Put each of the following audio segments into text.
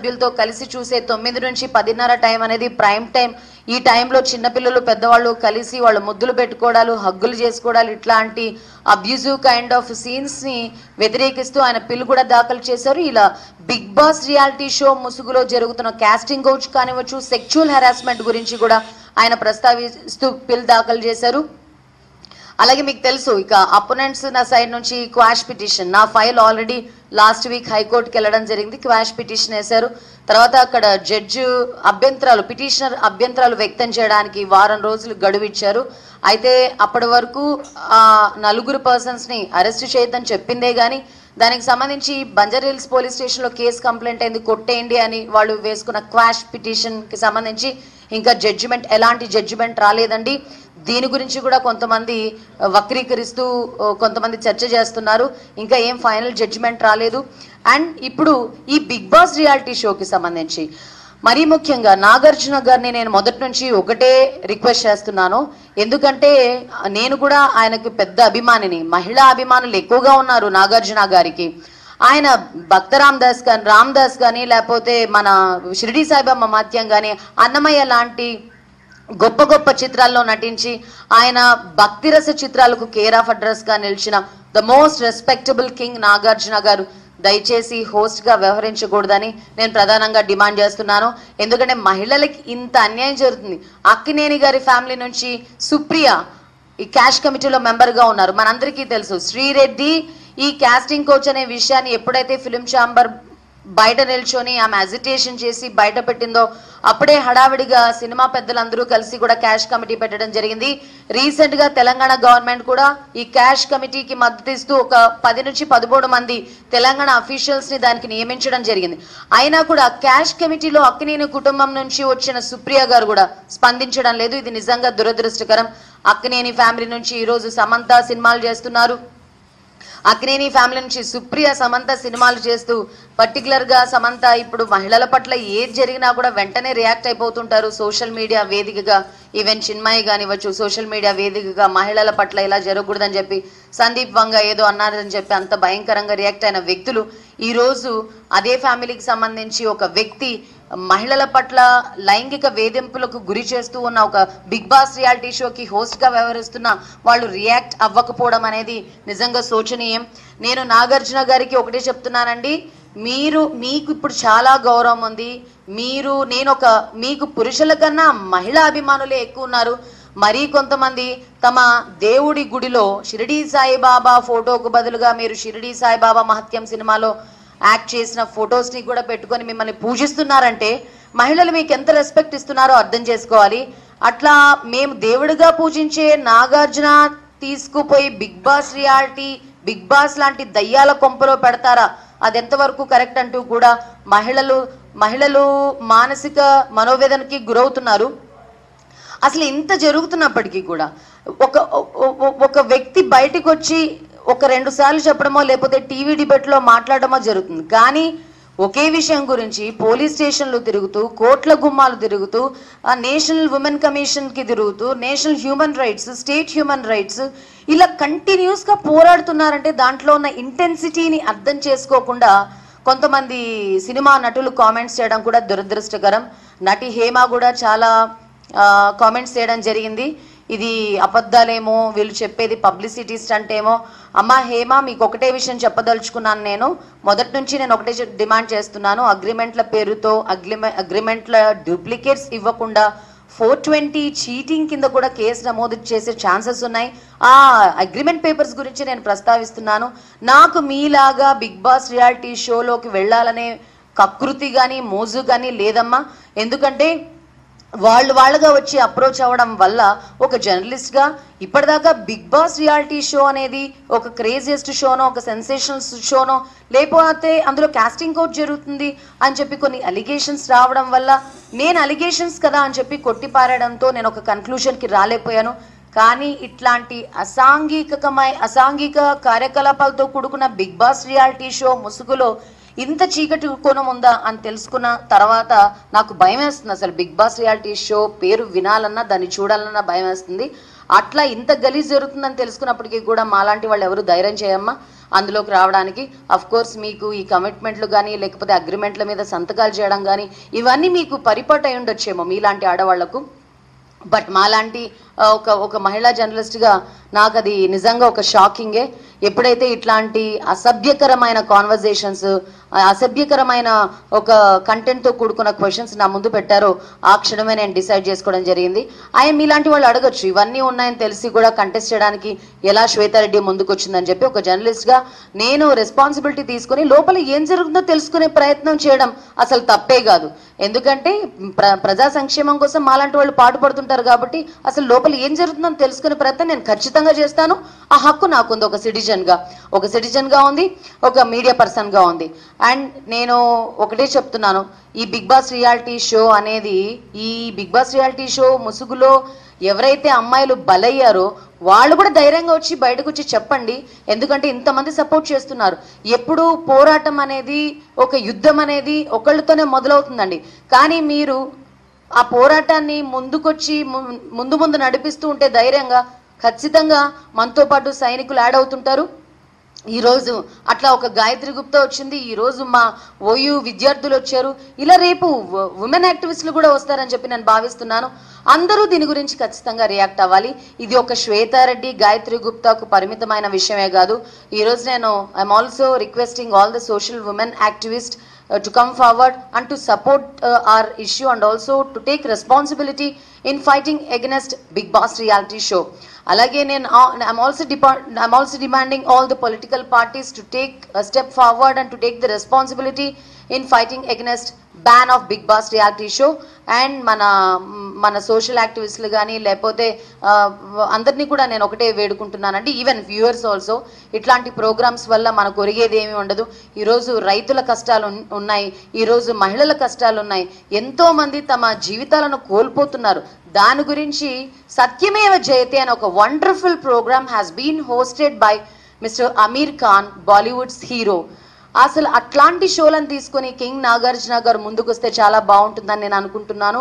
సభ్యులతో కలిసి చూసే 9 నుంచి 10:30 టైం అనేది ప్రైమ్ టైం ఈ టైం లో చిన్న పిల్లలు పెద్దవాళ్ళు కలిసి వాళ్ళు ముద్దులు పెట్టుకోడాలు హగ్గులు చేసుకోడాలు ఇట్లాంటి అబ్యూజివ్ కైండ్ ఆఫ్ సీన్స్ ని వ్యతిరేకిస్తూ ఆయన బిల్ కూడా దాఖలు చేశారు ఇలా బిగ్ బాస్ రియాలిటీ షో ముసుగులో జరుగుతున్న కాస్టింగ్ కౌచ్ కానివచ్చు సెక్షువల్ హరాస్మెంట్ గురించి కూడా ఆయన ప్రస్తావిస్తూ బిల్ దాఖలు చేశారు అలాగే మీకు తెలుసు ఇక అపోనెంట్స్ నా సైడ్ నుంచి క్వాష్ పిటిషన్ నా ఫైల్ ఆల్రెడీ లాస్ట్ వీక్ హైకోర్టుకి వెళ్ళడం జరిగింది క్వాష్ పిటిషన్ వేశారు తర్వాత అక్కడ జడ్జి అభ్యంతరాలు పిటిషనర్ అభ్యంతరాలు వ్యక్తం చేయడానికి వారం రోజులు గడువు ఇచ్చారు అయితే అప్పటి వరకు ఆ నలుగురు పర్సన్స్ ని అరెస్ట్ చేయొద్దని చెప్పిందే గాని దానికి సంబంధించి బంజారీల్స్ పోలీస్ స్టేషన్ లో కేసు కంప్లైంట్ అయింది కొట్టేయండి అని వాళ్ళు వేసుకున్న క్వాష్ పిటిషన్ కి సంబంధించి ఇంకా జడ్జిమెంట్ ఎలాంటి జడ్జిమెంట్ రాలేదండి దీని గురించి కూడా కొంతమంది వక్రీకరిస్తూ కొంతమంది చర్చ చేస్తున్నారు ఇంకా ఏం ఫైనల్ జడ్జిమెంట్ రాలేదు అండ్ ఇప్పుడు ఈ బిగ్ బాస్ రియాలిటీ షోకి సంబంధించి మరి ముఖ్యంగా నాగార్జున గారిని నేను మొదటి నుంచి ఒకటే రిక్వెస్ట్ చేస్తున్నాను ఎందుకంటే నేను కూడా ఆయనకి పెద్ద అభిమానిని మహిళా అభిమానులు ఎక్కువగా ఉన్నారు నాగార్జున గారికి ఆయన భక్త రామదాస్ కానీ రామదాస్ కానీ లేకపోతే మన షిర్డి సాయిబాబా మాత్యం కానీ అన్నమయ్య లాంటి గొప్ప గొప్ప చిత్రాల్లో నటించి ఆయన భక్తిరస చిత్రాలకు కేర్ ఆఫ్ అడ్రస్ గా నిలిచిన the most respectable king Nagarjuna గారు దయచేసి హోస్ట్ గా వ్యవహరించకూడదని నేను ప్రధానంగా డిమాండ్ చేస్తున్నాను ఎందుకంటే మహిళలకి ఇంత అన్యాయం జరుగుతుంది అక్కినేని గారి ఫ్యామిలీ నుంచి సుప్రియ ఈ క్యాష్ కమిటీలో మెంబర్ గా ఉన్నారు మనందరికీ తెలుసు శ్రీరెడ్డి ఈ క్యాస్టింగ్ కోచ్ అనే విషయాన్ని ఎప్పుడైతే ఫిలిం ఛాంబర్ బయట నిల్చొని ఆమె అజిటేషన్ చేసి బయట పెట్టిందో అప్పుడే హడావిడిగా సినిమా పెద్దలందరూ కలిసి కూడా క్యాష్ కమిటీ పెట్టడం జరిగింది రీసెంట్ గా తెలంగాణ గవర్నమెంట్ కూడా ఈ క్యాష్ కమిటీకి మద్దతు ఇస్తూ ఒక 10 నుంచి 13 మంది తెలంగాణ అఫీషియల్స్ ని దానికి నియమించడం జరిగింది అయినా కూడా క్యాష్ కమిటీలో అక్కినేని కుటుంబం నుంచి వచ్చిన సుప్రియ గారు కూడా స్పందించడం లేదు ఇది నిజంగా దురదృష్టకరం అక్కినేని ఫ్యామిలీ నుంచి ఈ రోజు సమంత సినిమాలు చేస్తున్నారు అక్కినేని ఫ్యామిలీ నుంచి సుప్రియ సమంత సినిమాలు చేస్తూ పర్టికులర్ గా సమంత ఇప్పుడు మహిళల పట్ల ఏది జరిగినా కూడా వెంటనే రియాక్ట్ అయిపోతుంటారు సోషల్ మీడియా వేదికగా ఈవెన్ చిన్మయి కానివచ్చు సోషల్ మీడియా వేదికగా మహిళల పట్ల ఇలా జరగకూడదని చెప్పి సందీప్ వంగ ఏదో అన్నారని చెప్పి అంత భయంకరంగా రియాక్ట్ అయిన వ్యక్తులు ఈ రోజు అదే ఫ్యామిలీకి సంబంధించి ఒక వ్యక్తి మహిళల పట్ల లైంగిక వేధింపులకు గురి చేస్తూ ఉన్న ఒక బిగ్ బాస్ రియాలిటీ షోకి హోస్ట్గా వ్యవహరిస్తున్న వాళ్ళు రియాక్ట్ అవ్వకపోవడం అనేది నిజంగా శోచనీయం నేను నాగార్జున గారికి ఒకటే చెప్తున్నానండి మీకు ఇప్పుడు చాలా గౌరవం ఉంది మీకు పురుషుల కన్నా మహిళా అభిమానులే ఎక్కువ ఉన్నారు మరీ కొంతమంది తమ దేవుడి గుడిలో షిరిడి సాయిబాబా ఫోటోకు బదులుగా మీరు షిరిడి సాయిబాబా మహత్యం సినిమాలో యాక్ట్ చేసిన ఫొటోస్ ని కూడా పెట్టుకొని మిమ్మల్ని పూజిస్తున్నారంటే మహిళలు మీకు ఎంత రెస్పెక్ట్ ఇస్తున్నారో అర్థం చేసుకోవాలి అట్లా మేము దేవుడిగా పూజించే నాగార్జున తీసుకుపోయి బిగ్ బాస్ లాంటి దయ్యాల కొంపలో పెడతారా అది ఎంతవరకు కరెక్ట్ అంటూ కూడా మహిళలు మానసిక మనోవేదనకి గురవుతున్నారు అసలు ఇంత జరుగుతున్నప్పటికీ కూడా ఒక వ్యక్తి బయటకు వచ్చి ఒక 2 సార్లు చెప్పడమో లేకపోతే టీవీ డిబేట్లో మాట్లాడడమో జరుగుతుంది కానీ ఒకే విషయం గురించి పోలీస్ స్టేషన్లు తిరుగుతూ కోట్ల గుమ్మాలు తిరుగుతూ నేషనల్ ఉమెన్ కమిషన్కి తిరుగుతూ national human rights state human rights ఇలా కంటిన్యూస్గా పోరాడుతున్నారంటే దాంట్లో ఉన్న ఇంటెన్సిటీని అర్థం చేసుకోకుండా కొంతమంది సినిమా నటులు కామెంట్స్ చేయడం కూడా దురదృష్టకరం నటి హేమ కూడా చాలా కామెంట్స్ చేయడం జరిగింది ఇది అబద్ధాలేమో వీళ్ళు చెప్పేది పబ్లిసిటీ స్టంట్ ఏమో అమ్మా హేమ మీకు ఒకటే విషయం చెప్పదలుచుకున్నాను నేను మొదటి నుంచి నేను ఒకటే డిమాండ్ చేస్తున్నాను అగ్రిమెంట్ల పేరుతో అగ్రిమెంట్ల డూప్లికేట్స్ ఇవ్వకుండా 420 చీటింగ్ కింద కూడా కేసు నమోదు చేసే ఛాన్సెస్ ఉన్నాయి ఆ అగ్రిమెంట్ పేపర్స్ గురించి నేను ప్రస్తావిస్తున్నాను నాకు మీలాగా బిగ్ బాస్ రియాలిటీ షోలోకి వెళ్ళాలనే కకృతి కానీ మోజు కానీ లేదమ్మా ఎందుకంటే వాళ్ళుగా వచ్చి అప్రోచ్ అవ్వడం వల్ల ఒక జర్నలిస్ట్గా ఇప్పటిదాకా బిగ్ బాస్ రియాలిటీ షో అనేది ఒక క్రేజియస్ట్ షోనో ఒక సెన్సేషనల్ షోనో లేకపోతే అందులో కాస్టింగ్ కౌచ్ జరుగుతుంది అని చెప్పి కొన్ని అలిగేషన్స్ రావడం వల్ల నేను అలిగేషన్స్ కదా అని చెప్పి కొట్టిపారడంతో నేను ఒక కన్క్లూషన్కి రాలేకపోయాను కానీ ఇట్లాంటి అసాంఘిక కార్యకలాపాలతో కూడుకున్న బిగ్ బాస్ రియాలిటీ షో ముసుగులో ఇంత చీకటి కోణం ఉందా అని తెలుసుకున్న తర్వాత నాకు భయం వేస్తుంది అసలు బిగ్ బాస్ రియాలిటీ షో పేరు వినాలన్నా దాన్ని చూడాలన్నా భయం వేస్తుంది అట్లా ఇంత గలీజ్ జరుగుతుందని తెలుసుకున్నప్పటికీ కూడా మాలాంటి వాళ్ళు ఎవరు ధైర్యం చేయమ్మా అందులోకి రావడానికి అఫ్ కోర్స్ మీకు ఈ కమిట్మెంట్లు గాని లేకపోతే అగ్రిమెంట్ల మీద సంతకాలు చేయడం గాని ఇవన్నీ మీకు పరిపట అయి ఉండొచ్చేమో మీలాంటి ఆడవాళ్లకు బట్ మాలాంటి ఒక మహిళా జర్నలిస్ట్ గా నాకు అది నిజంగా ఒక షాకింగ్ ఏ ఎప్పుడైతే ఇట్లాంటి అసభ్యకరమైన కాన్వర్సేషన్స్ అసభ్యకరమైన ఒక కంటెంట్ తో కూడుకున్న క్వశ్చన్స్ నా ముందు పెట్టారో ఆ క్షణమే నేను డిసైడ్ చేసుకోవడం జరిగింది ఐఎమ్ ఇలాంటి వాళ్ళు అడగొచ్చు ఇవన్నీ ఉన్నాయని తెలిసి కూడా కంటెస్ట్ చేయడానికి ఎలా శ్వేతారెడ్డి ముందుకు వచ్చిందని చెప్పి ఒక జర్నలిస్ట్ గా నేను రెస్పాన్సిబిలిటీ తీసుకొని లోపల ఏం జరుగుతుందో తెలుసుకునే ప్రయత్నం చేయడం అసలు తప్పే కాదు ఎందుకంటే ప్రజా సంక్షేమం కోసం మాలాంటి వాళ్ళు పాటుపడుతుంటారు కాబట్టి అసలు లోపల ఏం జరుగుతుందని తెలుసుకునే ప్రయత్నం నేను ఖచ్చితంగా చేస్తాను ఆ హక్కు నాకుంది ఒక సిటిజన్ గా ఉంది ఒక మీడియా పర్సన్ గా ఉంది అండ్ నేను ఒకటే చెప్తున్నాను ఈ బిగ్ బాస్ రియాలిటీ షో అనేది ఈ బిగ్ బాస్ రియాలిటీ షో ముసుగులో ఎవరైతే అమ్మాయిలు బలయ్యారో వాళ్ళు కూడా ధైర్యంగా వచ్చి బయటకు వచ్చి చెప్పండి ఎందుకంటే ఇంతమంది సపోర్ట్ చేస్తున్నారు ఎప్పుడు పోరాటం అనేది ఒక యుద్ధం అనేది ఒకళ్ళతోనే మొదలవుతుందండి కానీ మీరు ఆ పోరాటాన్ని ముందుకొచ్చి ముందు నడిపిస్తూ ఉంటే ధైర్యంగా ఖచ్చితంగా మనతో పాటు సైనికులు యాడ్ అవుతుంటారు ఈ రోజు అట్లా ఒక గాయత్రి గుప్తా వచ్చింది ఈ రోజు మా ఓయూ విద్యార్థులు వచ్చారు ఇలా రేపు ఉమెన్ యాక్టివిస్టులు కూడా వస్తారని చెప్పి నేను భావిస్తున్నాను అందరూ దీని గురించి ఖచ్చితంగా రియాక్ట్ అవ్వాలి ఇది ఒక శ్వేతారెడ్డి గాయత్రి గుప్తాకు పరిమితమైన విషయమే కాదు ఈ రోజు నేను I'm also requesting all the social women activist to come forward and to support our issue and also to take responsibility in fighting against Bigg Boss reality show. Again, and I'm also demanding all the political parties to take a step forward and to take the responsibility in fighting against ban of Bigg Boss reality show and mana social activists gaani lepothe andarni kuda nenu okate vedukuntunnanandi even viewers also itlanti programs valla manaku origedi emi undadu ee roju raithula kashtalu unnai ee roju mahilala kashtalu unnai entho mandi tama jeevithalanu kolpothunaru dani gurinchi satyameva jayate an oka wonderful program has been hosted by Mr. Amir Khan, Bollywood's hero. అసలు అట్లాంటి షోలను తీసుకొని king Nagarjuna గారు ముందుకొస్తే చాలా బాగుంటుందని నేను అనుకుంటున్నాను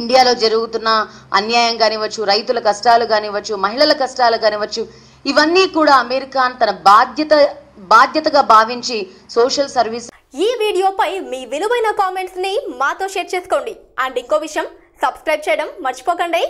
ఇండియాలో జరుగుతున్న అన్యాయం కానివచ్చు రైతుల కష్టాలు కానివచ్చు మహిళల కష్టాలు కానివచ్చు ఇవన్నీ కూడా అమీర్ ఖాన్ తన బాధ్యతగా భావించి సోషల్ సర్వీస్ ఈ వీడియోపై మీ విలువైన కామెంట్స్ ని మాతో షేర్ చేసుకోండి అండ్ ఇంకో విషయం సబ్స్క్రైబ్ చేయడం మర్చిపోకండి.